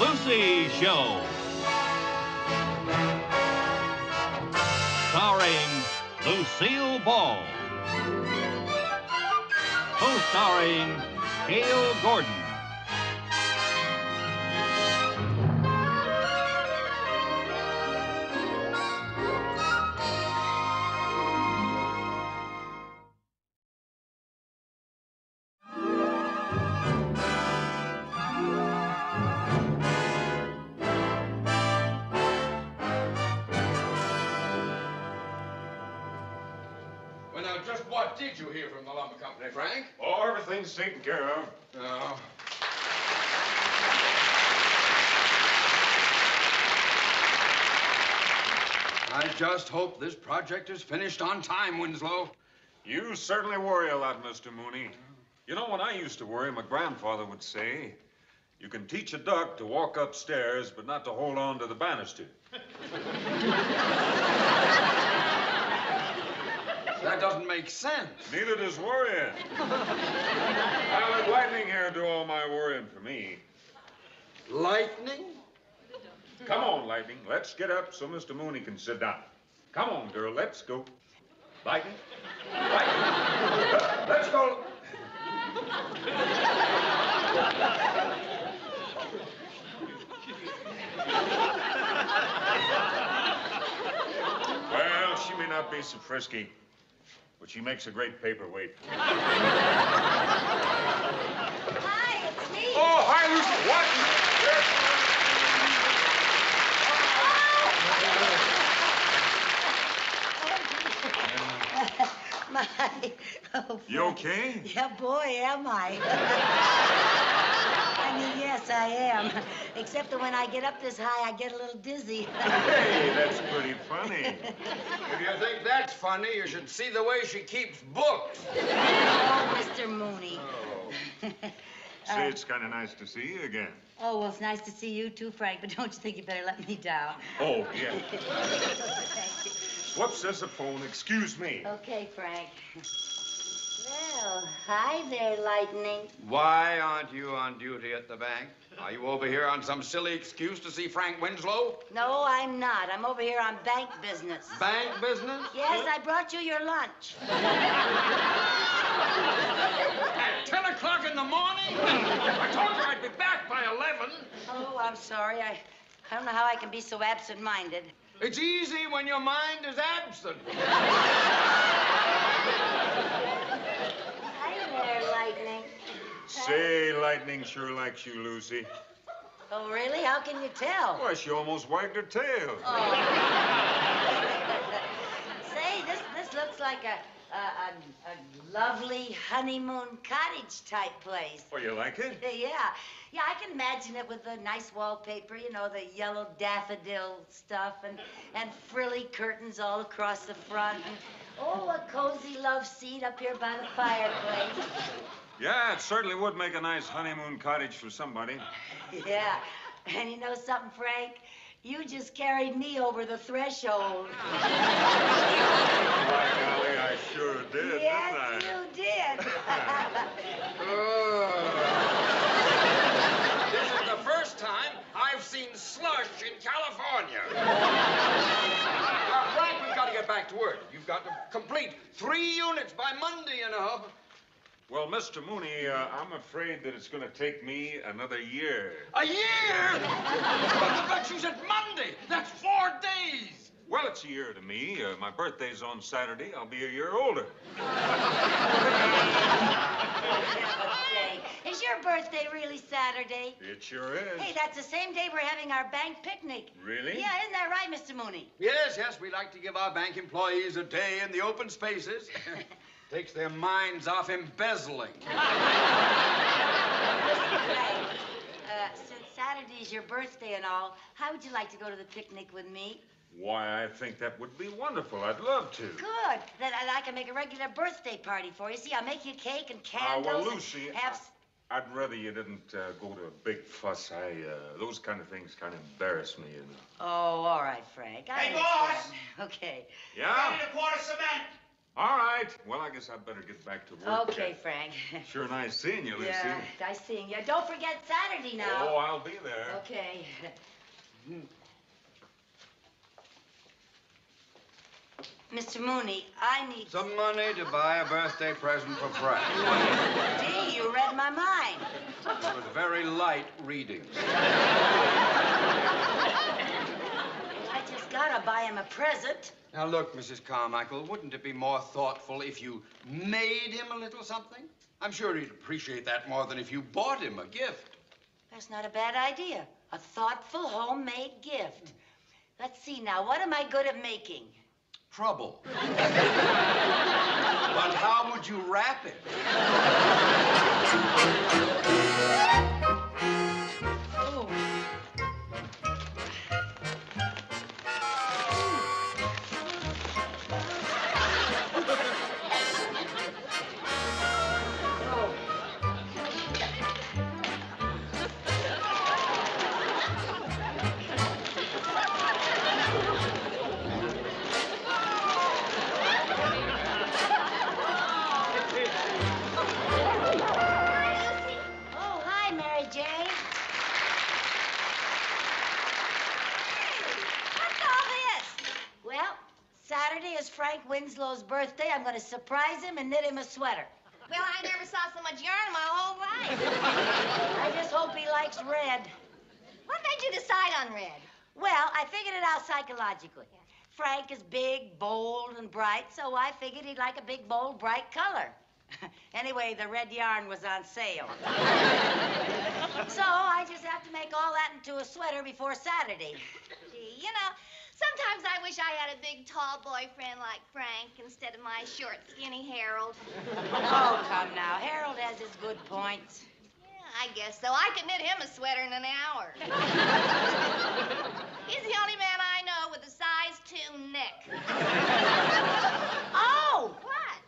Lucy Show. Starring Lucille Ball. Co-starring Gale Gordon. Just what did you hear from the lumber company, Frank? Oh, everything's taken care of. Oh. I just hope this project is finished on time, Winslow. You certainly worry a lot, Mr. Mooney. Mm. You know, when I used to worry, my grandfather would say, you can teach a duck to walk upstairs, but not to hold on to the banister. That doesn't make sense. Neither does worrying. I'll let lightning here do all my worrying for me. Lightning? Come on, Lightning. Let's get up so Mr. Mooney can sit down. Come on, girl. Let's go. Lightning? Lightning? Let's go. Well, she may not be so frisky, but she makes a great paperweight. Hi, it's me. Oh, hi, Lucy. What? Oh. Oh, you okay? Yeah, boy, am I. I mean, yes, I am. Except that when I get up this high, I get a little dizzy. Hey, that's pretty funny. If you think that's funny, you should see the way she keeps books. Oh, Mr. Mooney. Oh. Say, it's kind of nice to see you again. Oh, well, it's nice to see you too, Frank, but don't you think you better let me down? Oh, yeah. Thank you. Whoops, there's a phone. Excuse me. Okay, Frank. Well, hi there, Lightning. Why aren't you on duty at the bank? Are you over here on some silly excuse to see Frank Winslow? No, I'm not. I'm over here on bank business. Bank business? Yes, I brought you your lunch. At 10 o'clock in the morning? I told you I'd be back by 11. Oh, I'm sorry. I don't know how I can be so absent-minded. It's easy when your mind is absent. Hi there, Lightning. Say, Lightning sure likes you, Lucy. Oh, really? How can you tell? Well, she almost wagged her tail. Oh. Say, this looks like a lovely honeymoon cottage-type place. Oh, you like it? Yeah, I can imagine it with the nice wallpaper, you know, the yellow daffodil stuff and frilly curtains all across the front. And, oh, a cozy love seat up here by the fireplace. Yeah, it certainly would make a nice honeymoon cottage for somebody. Yeah, and you know something, Frank? You just carried me over the threshold. By golly, I sure did, yes, didn't I? You did. Oh. This is the first time I've seen slush in California. Now, Frank, we've got to get back to work. You've got to complete 3 units by Monday, you know. Well, Mr. Mooney, I'm afraid that it's going to take me another year. A year? But you said Monday. That's 4 days. Well, it's a year to me. My birthday's on Saturday. I'll be a year older. Is your birthday really Saturday? It sure is. Hey, that's the same day we're having our bank picnic. Really? Yeah, isn't that right, Mr. Mooney? Yes, we like to give our bank employees a day in the open spaces. Takes their minds off embezzling. Right. Since Saturday's your birthday and all, how would you like to go to the picnic with me? Why, I think that would be wonderful. I'd love to. Good. Then I can make a regular birthday party for you. See, I'll make you cake and candles. Well, Lucy, I'd rather you didn't go to a big fuss. Those kind of things kind of embarrass me, you know. Oh, all right, Frank. Hey, boss! Okay. Yeah? I need a quart of cement. All right. Well, I guess I better get back to work. Okay, Frank. Sure nice seeing you, Lucy. Yeah, nice seeing you. Don't forget Saturday now. Oh, I'll be there. Okay. Mr. Mooney, I need... some money to buy a birthday present for Frank. Gee, you read my mind. It was very light reading. I just gotta buy him a present. Now, look, Mrs. Carmichael, wouldn't it be more thoughtful if you made him a little something? I'm sure he'd appreciate that more than if you bought him a gift. That's not a bad idea. A thoughtful, homemade gift. Let's see now, what am I good at making? Trouble. But how would you wrap it? Oh. Winslow's birthday, I'm going to surprise him and knit him a sweater. Well, I never saw so much yarn in my whole life. I just hope he likes red. What made you decide on red? Well, I figured it out psychologically. Yeah. Frank is big, bold, and bright, so I figured he'd like a big, bold, bright color. Anyway, the red yarn was on sale. So I just have to make all that into a sweater before Saturday. Gee, you know... sometimes I wish I had a big, tall boyfriend like Frank instead of my short, skinny Harold. Oh, come now. Harold has his good points. Yeah, I guess so. I could knit him a sweater in an hour. He's the only man I know with a size 2 neck. Oh! What?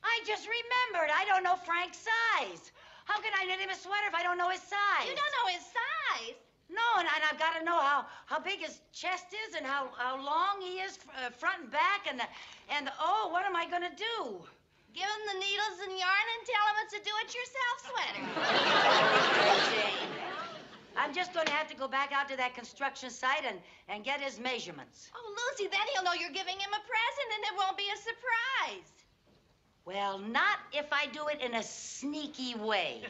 I just remembered. I don't know Frank's size. How can I knit him a sweater if I don't know his size? You don't know his size? No, and I've got to know how big his chest is and how long he is front and back and oh, what am I going to do? Give him the needles and yarn and tell him it's a do-it-yourself sweater. I'm just going to have to go back out to that construction site and get his measurements. Oh, Lucy, then he'll know you're giving him a present and it won't be a surprise. Well, not if I do it in a sneaky way.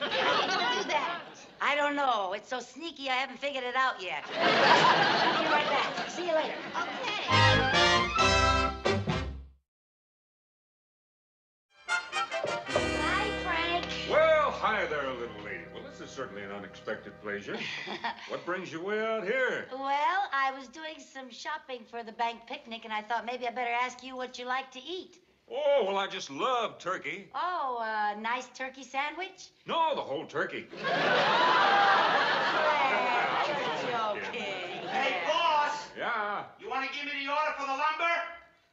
How do you do that? I don't know. It's so sneaky, I haven't figured it out yet. I'll be right back. See you later. Okay. Hi, Frank. Well, hi there, little lady. Well, this is certainly an unexpected pleasure. What brings you way out here? Well, I was doing some shopping for the bank picnic, and I thought maybe I better ask you what you like to eat. Oh, well, I just love turkey. Oh, a nice turkey sandwich? No, the whole turkey. Oh, Frank, you're joking. Hey, boss! Yeah? You want to give me the order for the lumber?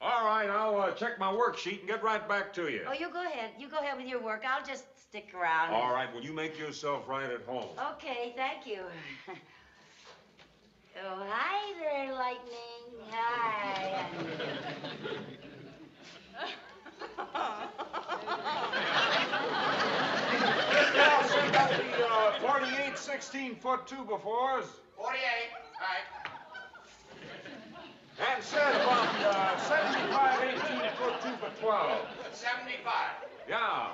All right, I'll check my worksheet and get right back to you. Oh, you go ahead. You go ahead with your work. I'll just stick around. All right, well, you make yourself right at home. Okay, thank you. Oh, hi there, Lightning. Hi. This gal sent got the 48 16-foot-2 before us. 48, all right. And said about 75 18-foot-2 for 12. 75. Yeah.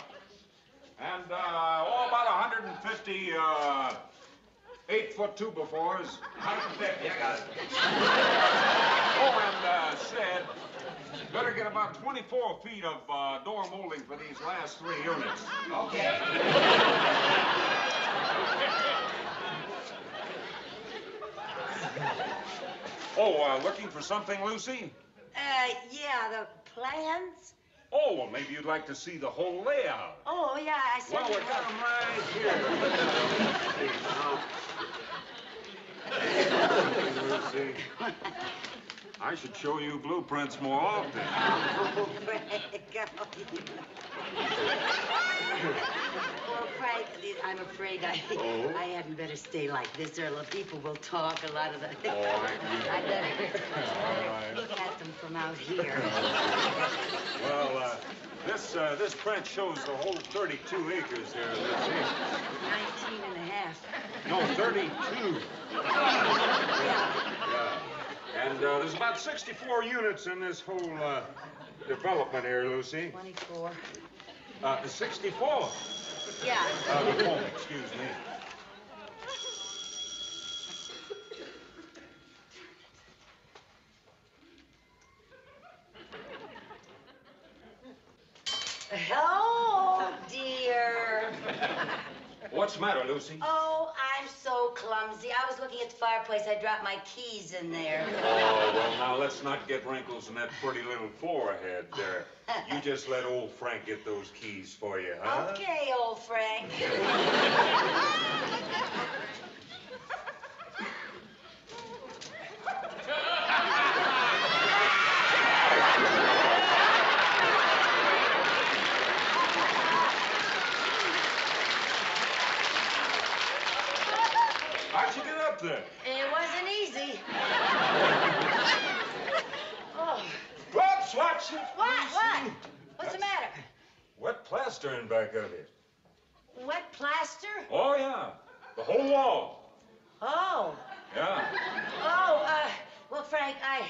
And about 150 8-foot-2 before us. 150, I got it. Oh, and said. Better get about 24 feet of door molding for these last 3 units. Okay. Oh, looking for something, Lucy? Yeah, the plans. Oh, well, maybe you'd like to see the whole layout. Oh, yeah, I see. Well, we got them right here. Lucy. I should show you blueprints more often. Oh, Frank. Well, Frank, I'm afraid I hadn't better stay like this, Earl. People will talk a lot of the... All right. I better look at them from out here. Well, this print shows the whole 32 acres there, Lucy. 19.5. No, 32. Yeah. And there's about 64 units in this whole development here, Lucy. 24. 64? Yeah. The phone, excuse me. Oh, dear. What's the matter, Lucy? Oh, I'm so clumsy. I was looking at the fireplace. I dropped my keys in there. Oh, well, now, let's not get wrinkles in that pretty little forehead there. You just let old Frank get those keys for you, huh? Okay, old Frank. There. It wasn't easy. Oh. Whoops, watch it. What? What's the matter? Wet plaster in back of it. Wet plaster? Oh, yeah. The whole wall. Oh. Yeah. Oh, well, Frank, I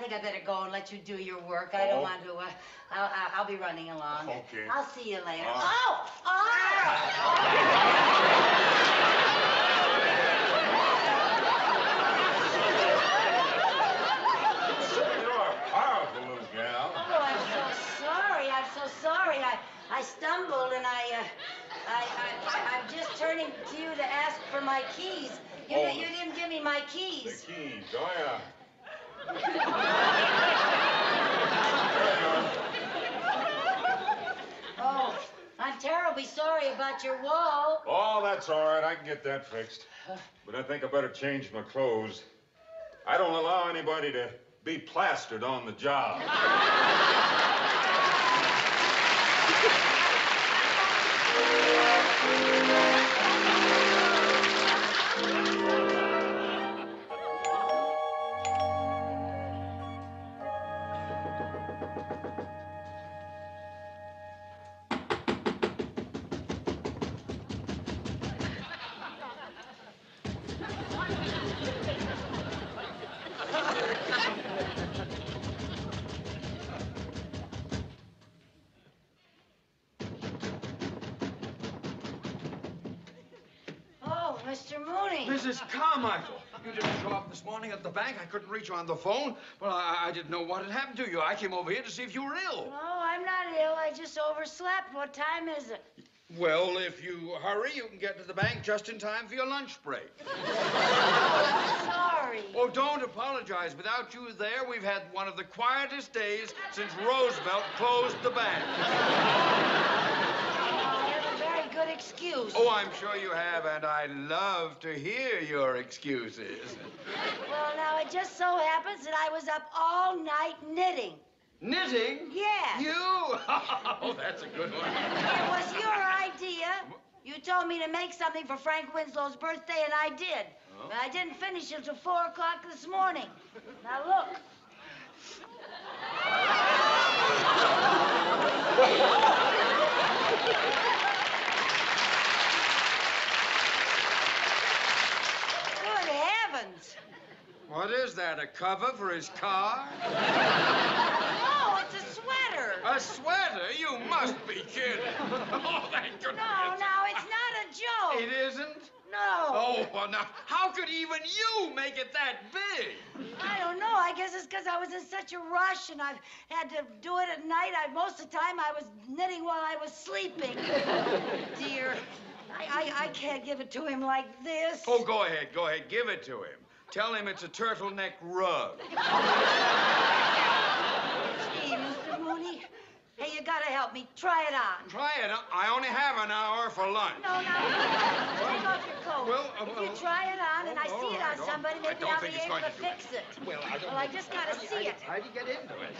think I better go and let you do your work. I don't want to, I'll be running along. Okay. I'll see you later. I stumbled and I'm just turning to you to ask for my keys. You didn't give me my keys. The keys, Oh, I'm terribly sorry about your wall. Oh, that's all right. I can get that fixed. But I think I better change my clothes. I don't allow anybody to be plastered on the job. Mr. Mooney. Mrs. Carmichael, you didn't show up this morning at the bank. I couldn't reach you on the phone. Well, I didn't know what had happened to you. I came over here to see if you were ill. No, I'm not ill. I just overslept. What time is it? Well, if you hurry, you can get to the bank just in time for your lunch break. I'm sorry. Oh, don't apologize. Without you there, we've had one of the quietest days since Roosevelt closed the bank. Good excuse. Oh, I'm sure you have, and I love to hear your excuses. Well, now, it just so happens that I was up all night knitting. Knitting? Yeah. You? Oh, that's a good one. It was your idea. You told me to make something for Frank Winslow's birthday, and I did. Oh. But I didn't finish it till 4 o'clock this morning. Now, look. What is that, a cover for his car? No, it's a sweater. A sweater? You must be kidding. Oh, thank goodness. No, it's not a joke. It isn't? No. Oh, well, now, how could even you make it that big? I don't know. I guess it's because I was in such a rush and I've had to do it at night. Most of the time, I was knitting while I was sleeping. Dear, I can't give it to him like this. Oh, go ahead. Give it to him. Tell him it's a turtleneck rug. Gee, Mr. Mooney. Hey, you gotta help me. Mooney, try it on. Try it on? I only have an hour for lunch. No, no. Take off your coat. Well, if you try it on and I see it on somebody, maybe I'll be able to fix it. Well, I just gotta see it. How'd you get into it?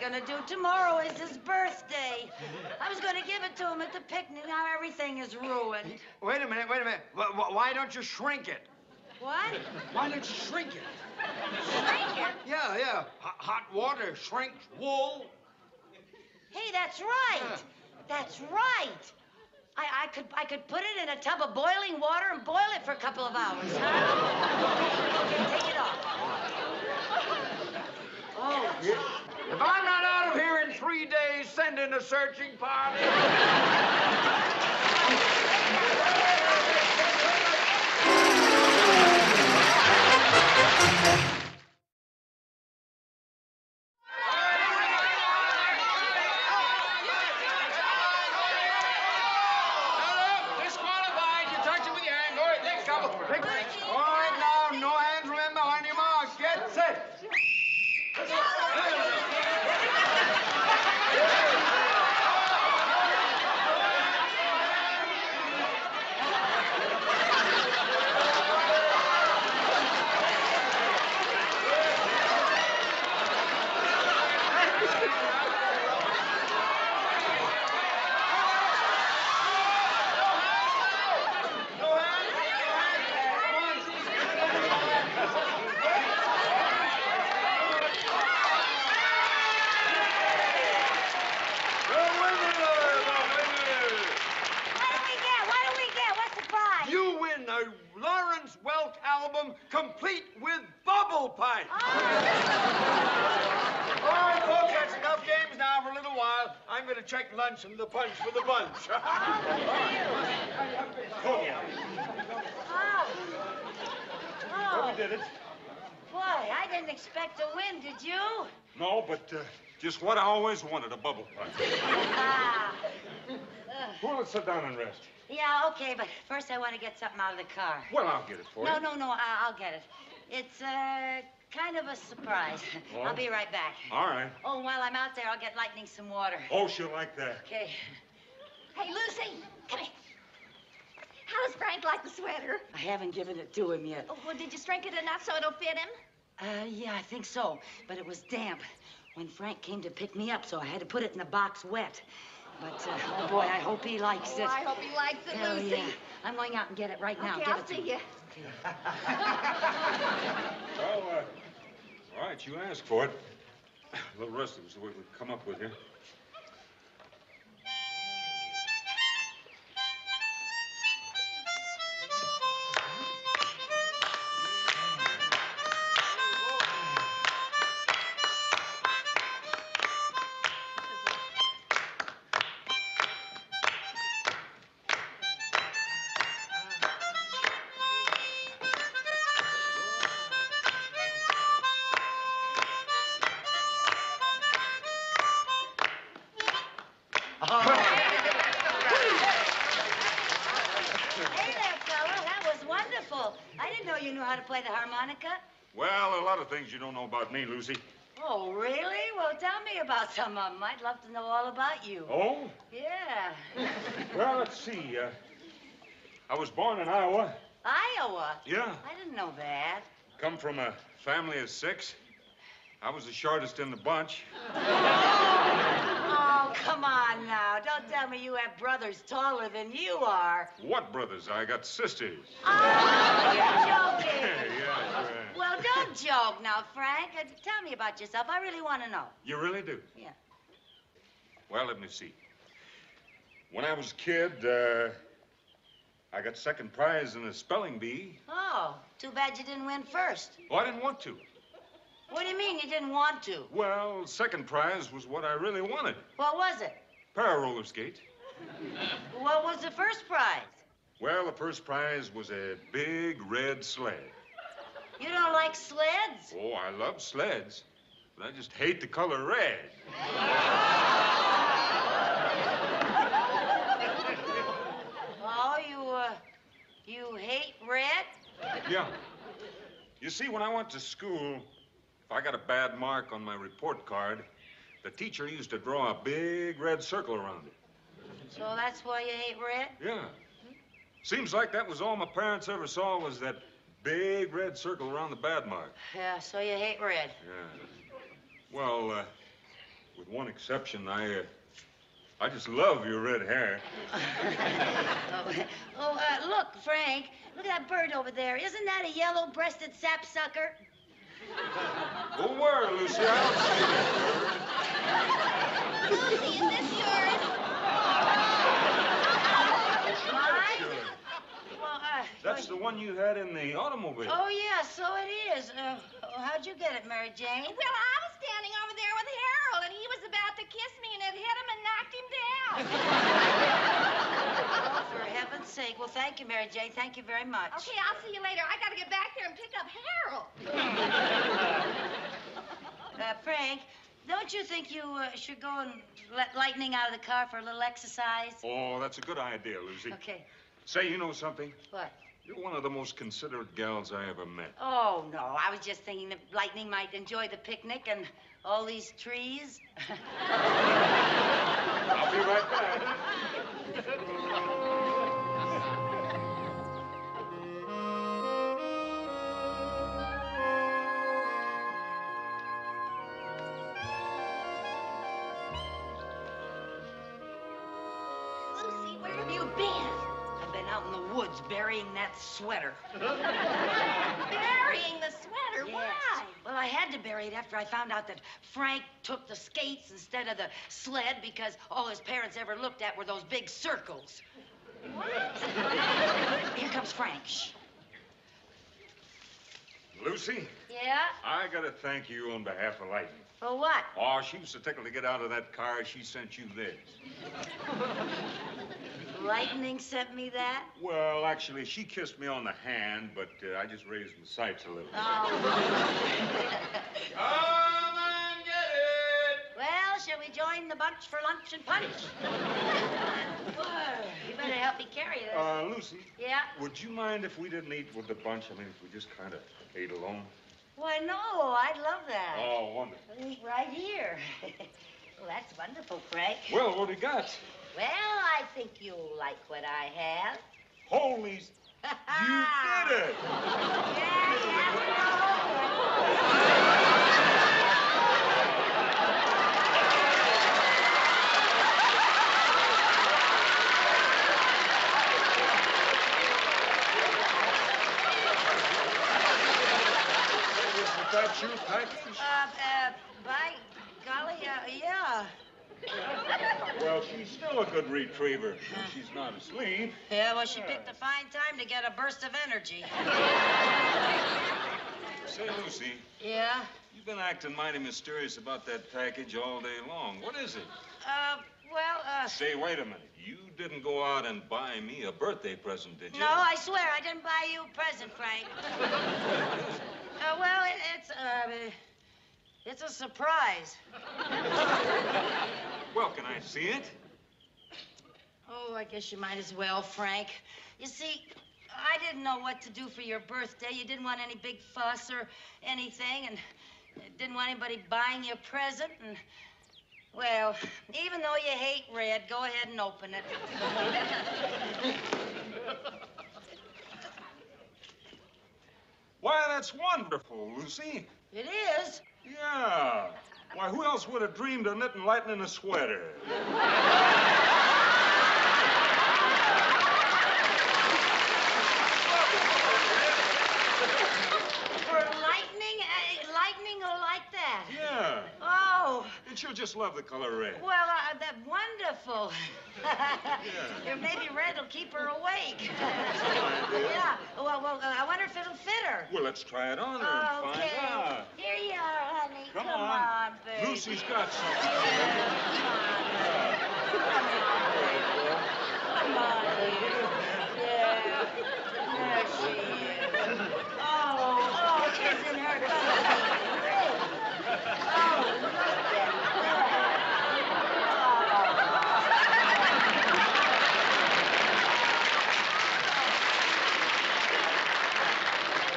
Gonna do tomorrow is his birthday. I was gonna give it to him at the picnic. Now everything is ruined. Wait a minute, wait a minute. Why don't you shrink it? What? Why don't you shrink it? Shrink it? Yeah. Hot water shrinks wool. Hey, that's right. Yeah. That's right. I could put it in a tub of boiling water and boil it for a couple of hours, huh? Okay, take it off. Oh, yeah. If I'm not out of here in 3 days, send in a searching party. Disqualified. You touch it with your hand. Go ahead, take a couple. All right, now, no hands. Remember, on your mark. Get set. Complete with bubble pipe. Oh. All right, folks, that's enough games now for a little while. I'm going to check lunch and the punch for the bunch. Oh, we did it. Boy, I didn't expect to win, did you? No, but just what I always wanted, a bubble pipe. Well, let's sit down and rest. Yeah, okay, but first I want to get something out of the car. Well, I'll get it for you. No, I'll get it. It's kind of a surprise. Oh. I'll be right back. All right. Oh, and while I'm out there, I'll get Lightning some water. Oh, she'll like that. Okay. Hey, Lucy, come here. How does Frank like the sweater? I haven't given it to him yet. Oh, well, did you shrink it enough so it'll fit him? Yeah, I think so, but it was damp when Frank came to pick me up, so I had to put it in the box wet. But, oh, boy, I hope he likes it. I hope he likes it, Hell Lucy. Yeah. I'm going out and get it right now. Okay, I'll see you. Okay. Well, all right, you asked for it. A little rusty was the way we'd come up with you. You knew how to play the harmonica? Well, a lot of things you don't know about me, Lucy. Oh, really? Well, tell me about some of them. I'd love to know all about you. Oh? Yeah. Well, let's see. I was born in Iowa. Iowa? Yeah. I didn't know that. Come from a family of 6. I was the shortest in the bunch. Oh, come on now. Don't tell me you have brothers taller than you are. What brothers? I got sisters. Oh, you're joking. Yeah. Well, don't joke now, Frank. Tell me about yourself. I really want to know. You really do? Yeah. Well, let me see. When I was a kid, I got second prize in a spelling bee. Oh, too bad you didn't win first. Well, I didn't want to. What do you mean you didn't want to? Well, second prize was what I really wanted. What was it? Para roller skate. What was the first prize? Well, the first prize was a big red sled. You don't like sleds? Oh, I love sleds, but I just hate the color red. Yeah. You see, when I went to school, if I got a bad mark on my report card, the teacher used to draw a big red circle around it. So that's why you hate red? Yeah. Hmm? Seems like that was all my parents ever saw was that big red circle around the bad mark. Yeah, so you hate red. Yeah. Well, with one exception, I just love your red hair. Look, Frank, look at that bird over there. Isn't that a yellow-breasted sapsucker? Don't worry, Lucy, I don't see that bird. Lucy, is this yours? Mine? Well, that's the one you had in the automobile. Oh, yeah, so it is. How'd you get it, Mary Jane? Well, I was standing over there with Harold, and he was about to kiss me, and it hit him and knocked him down. Oh, for heaven's sake. Well, thank you, Mary Jane. Thank you very much. Okay, I'll see you later. I gotta get back there and pick up Harold. Frank, don't you think you should go and let Lightning out of the car for a little exercise? Oh, that's a good idea, Lucy. Okay. Say, you know something? What? You're one of the most considerate gals I ever met. Oh, no, I was just thinking that Lightning might enjoy the picnic and all these trees. I'll be right back. Burying that sweater. Burying the sweater? Yes. Why? Well, I had to bury it after I found out that Frank took the skates instead of the sled because all his parents ever looked at were those big circles. What? Here comes Frank. Shh. Lucy? Yeah? I gotta thank you on behalf of Lightning. For what? Oh, she was so tickled to get out of that car, she sent you this. Lightning sent me that? Well, actually, she kissed me on the hand, but I just raised my sights a little. Oh. Come and get it! Well, shall we join the bunch for lunch and punch? You better help me carry this. Lucy? Yeah? Would you mind if we didn't eat with the bunch? I mean, if we just kind of ate alone? Why, no, I'd love that. Oh, wonderful. Right here. Well, that's wonderful, Frank. Well, what do you got? Well, I think you'll like what I have. Holy... You did it! Yeah, yeah, no. That your package? By golly, yeah. Well, she's still a good retriever. She's not asleep. Yeah, well, she picked a fine time to get a burst of energy. Say, Lucy. Yeah? You've been acting mighty mysterious about that package all day long. What is it? Say, wait a minute. You didn't go out and buy me a birthday present, did you? No, I swear, I didn't buy you a present, Frank. What is it? Well, it's a surprise. Well, can I see it? Oh, I guess you might as well, Frank. You see, I didn't know what to do for your birthday. You didn't want any big fuss or anything, and didn't want anybody buying you a present, and, well, even though you hate red, go ahead and open it. Why, that's wonderful, Lucy. It is? Yeah. Why, who else would have dreamed of knitting Lightning a sweater? For lightning'll like that? Yeah. Oh. And she'll just love the color red. Well, that's wonderful. Yeah. Maybe red'll keep her awake. Yeah. Well, I wonder if it'll fit her. Well, let's try it on her and find out. Here you are, honey. Come on, baby. Lucy's got something. Yeah, come on, baby. Yeah. There she is. Oh, isn't her color great? Oh, look at her.